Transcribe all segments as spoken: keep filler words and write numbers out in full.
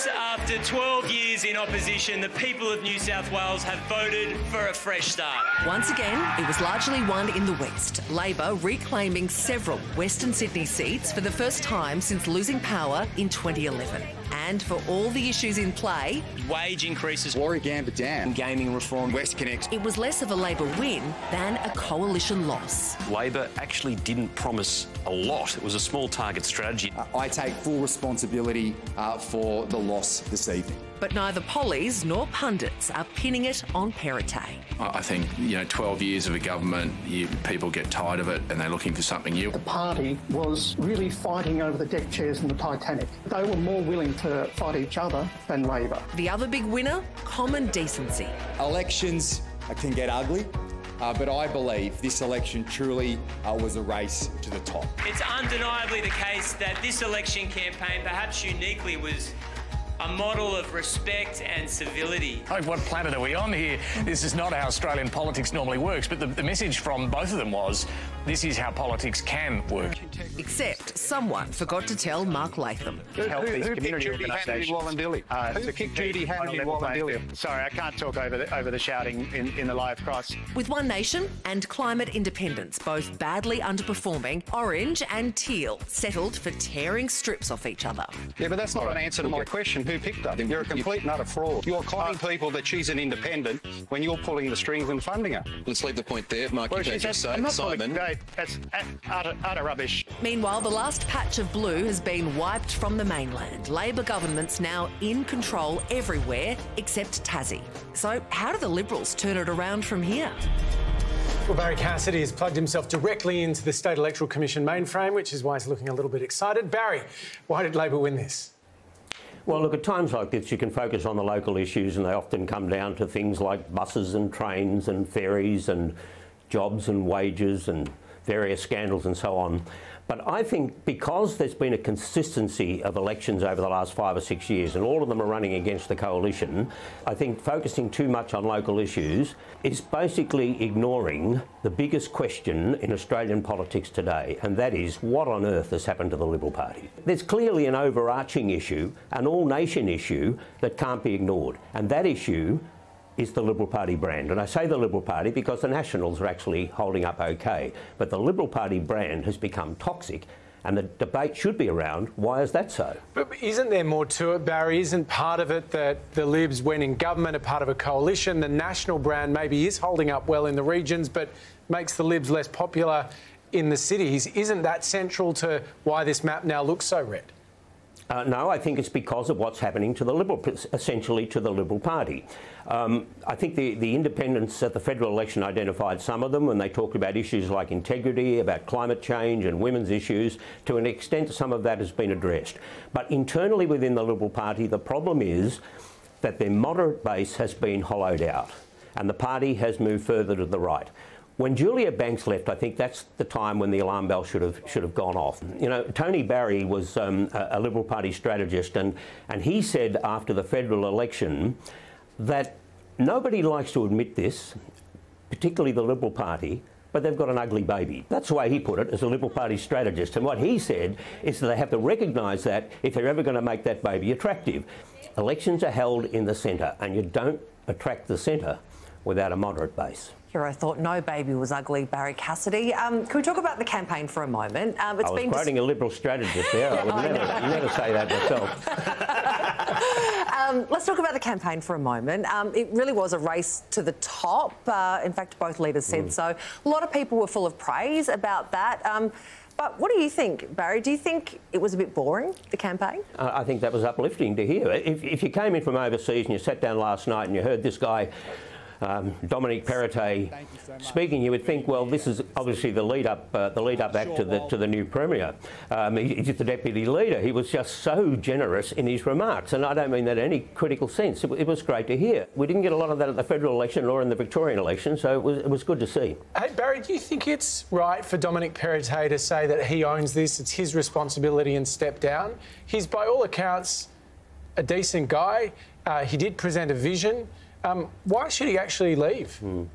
Friends, after twelve years in opposition, the people of New South Wales have voted for a fresh start. Once again, it was largely won in the West, Labor reclaiming several Western Sydney seats for the first time since losing power in twenty eleven. And for all the issues in play... wage increases, Warragamba Dam, gaming reform, West Connect... it was less of a Labor win than a coalition loss. Labor actually didn't promise a lot. It was a small target strategy. Uh, I take full responsibility uh, for the loss this evening. But neither pollies nor pundits are pinning it on Perrottet. I think, you know, twelve years of a government, you, people get tired of it and they're looking for something new. The party was really fighting over the deck chairs in the Titanic. They were more willing to fight each other than Labor. The other big winner, common decency. Elections can get ugly. Uh, but I believe this election truly uh, was a race to the top. It's undeniably the case that this election campaign, perhaps uniquely, was a model of respect and civility. Oh, what planet are we on here? This is not how Australian politics normally works, but the, the message from both of them was, this is how politics can work. Except someone forgot to tell Mark Latham. Who, who, who picked Judy Handle in Wallenbilly? Uh, who picked Judy Handle in Wallenbilly? Sorry, I can't talk over the, over the shouting in, in the live cross. With One Nation and Climate Independence both badly underperforming, Orange and Teal settled for tearing strips off each other. Yeah, but that's not right. An answer to my question. Who picked her? You're a complete and utter fraud. You're telling uh, people that she's an independent when you're pulling the strings and funding her. Let's leave the point there, Mark. Well, she's that's, I'm not Simon. Pulling, that's utter, utter rubbish. Meanwhile, the last patch of blue has been wiped from the mainland. Labor government's now in control everywhere except Tassie. So how do the Liberals turn it around from here? Well, Barry Cassidy has plugged himself directly into the State Electoral Commission mainframe, which is why he's looking a little bit excited. Barry, why did Labor win this? Well, look, at times like this you can focus on the local issues and they often come down to things like buses and trains and ferries and jobs and wages and various scandals and so on. But I think because there's been a consistency of elections over the last five or six years and all of them are running against the coalition, I think focusing too much on local issues is basically ignoring the biggest question in Australian politics today, and that is what on earth has happened to the Liberal Party. There's clearly an overarching issue, an all-nation issue that can't be ignored, and that issue is the Liberal Party brand. And I say the Liberal Party because the Nationals are actually holding up okay. But the Liberal Party brand has become toxic and the debate should be around, why is that so? But isn't there more to it, Barry? Isn't part of it that the Libs, when in government, are part of a coalition? The national brand maybe is holding up well in the regions but makes the Libs less popular in the cities. Isn't that central to why this map now looks so red? Uh, no, I think it's because of what's happening to the Liberal, essentially to the Liberal Party. Um, I think the, the independents at the federal election identified some of them and they talked about issues like integrity, about climate change and women's issues. To an extent, some of that has been addressed. But internally within the Liberal Party, the problem is that their moderate base has been hollowed out and the party has moved further to the right. When Julia Banks left, I think that's the time when the alarm bell should have should have gone off. You know, Tony Barry was um, a Liberal Party strategist, and and he said after the federal election that nobody likes to admit this, particularly the Liberal Party, but they've got an ugly baby. That's the way he put it as a Liberal Party strategist. And what he said is that they have to recognise that if they're ever going to make that baby attractive. Elections are held in the centre, and you don't attract the centre without a moderate base. Hero thought no baby was ugly, Barry Cassidy. Um, can we talk about the campaign for a moment? Um, it's I was been quoting a Liberal strategist there. I would I never, never say that myself. um, let's talk about the campaign for a moment. Um, it really was a race to the top. Uh, in fact, both leaders said mm. so. A lot of people were full of praise about that. Um, But what do you think, Barry? Do you think it was a bit boring, the campaign? Uh, I think that was uplifting to hear. If, if you came in from overseas and you sat down last night and you heard this guy, um, Dominic Perrottet, so speaking, you would think, well, this is obviously the lead-up uh, the lead-up act to the, to the new Premier. Um, he, he's the Deputy Leader. He was just so generous in his remarks, and I don't mean that in any critical sense. It, it was great to hear. We didn't get a lot of that at the federal election or in the Victorian election, so it was, it was good to see. Hey, Barry, do you think it's right for Dominic Perrottet to say that he owns this, it's his responsibility and step down? He's, by all accounts, a decent guy. Uh, he did present a vision. Um, why should he actually leave? Mm.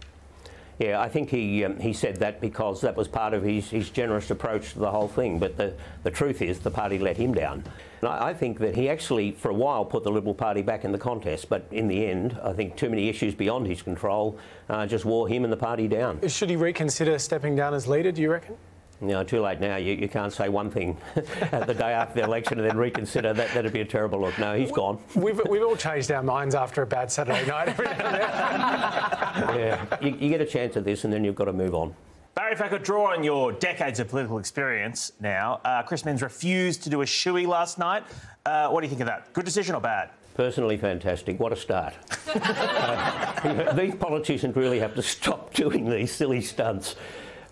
Yeah, I think he um, he said that because that was part of his, his generous approach to the whole thing. But the, the truth is the party let him down. And I, I think that he actually, for a while, put the Liberal Party back in the contest. But in the end, I think too many issues beyond his control uh, just wore him and the party down. Should he reconsider stepping down as leader, do you reckon? No, too late now. You, you can't say one thing the day after the election and then reconsider. That, that'd be a terrible look. No, he's we, gone. We've, we've all changed our minds after a bad Saturday night. Every now and then. Yeah, you, you get a chance at this and then you've got to move on. Barry, if I could draw on your decades of political experience now, uh, Chris Minns refused to do a shoey last night. Uh, what do you think of that? Good decision or bad? Personally, fantastic. What a start. uh, these politicians really have to stop doing these silly stunts.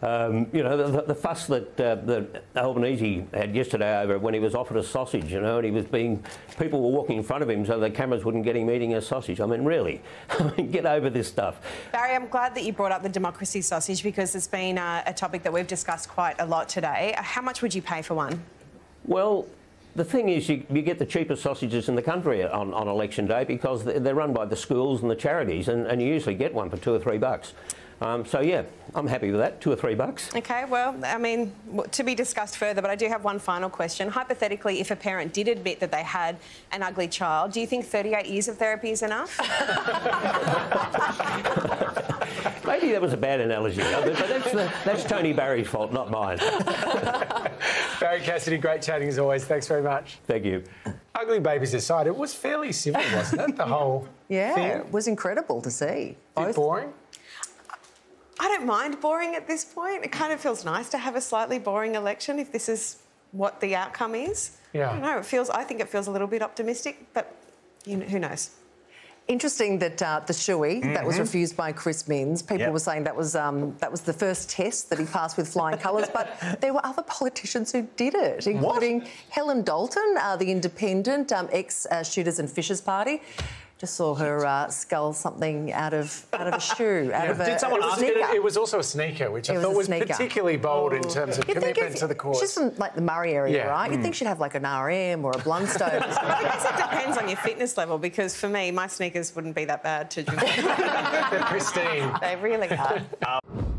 Um, you know, the, the fuss that, uh, that Albanese had yesterday over when he was offered a sausage, you know, and he was being... People were walking in front of him so the cameras wouldn't get him eating a sausage. I mean, really, get over this stuff. Barry, I'm glad that you brought up the democracy sausage because it's been uh, a topic that we've discussed quite a lot today. How much would you pay for one? Well... The thing is, you, you get the cheapest sausages in the country on, on election day because they're run by the schools and the charities, and, and you usually get one for two or three bucks. Um, so, yeah, I'm happy with that, two or three bucks. OK, well, I mean, to be discussed further, but I do have one final question. Hypothetically, if a parent did admit that they had an ugly child, do you think thirty-eight years of therapy is enough? Maybe that was a bad analogy, but that's, the, that's Tony Barry's fault, not mine. Barry Cassidy, great chatting as always. Thanks very much. Thank you. Ugly babies aside, it was fairly civil, wasn't it? The whole yeah, thing? It was incredible to see. Is it boring? I don't mind boring at this point. It kind of feels nice to have a slightly boring election if this is what the outcome is. Yeah. I don't know. It feels. I think it feels a little bit optimistic, but you know, who knows? Interesting that uh, the shoey mm-hmm. that was refused by Chris Minns, people yep. were saying that was um, that was the first test that he passed with flying colours, but there were other politicians who did it, including what? Helen Dalton, uh, the independent um, ex uh, Shooters and Fishers party. Just saw her uh, scull something out of out of a shoe. Out yeah. of a, Did someone ask it? It was also a sneaker, which I it thought was, was particularly bold oh. in terms of You'd commitment if, to the cause. She's from like the Murray area, yeah. right? Mm. You'd think she'd have like an R M or a Blundstone. I guess it depends on your fitness level because for me, my sneakers wouldn't be that bad to drink. They're pristine. They really are. Um.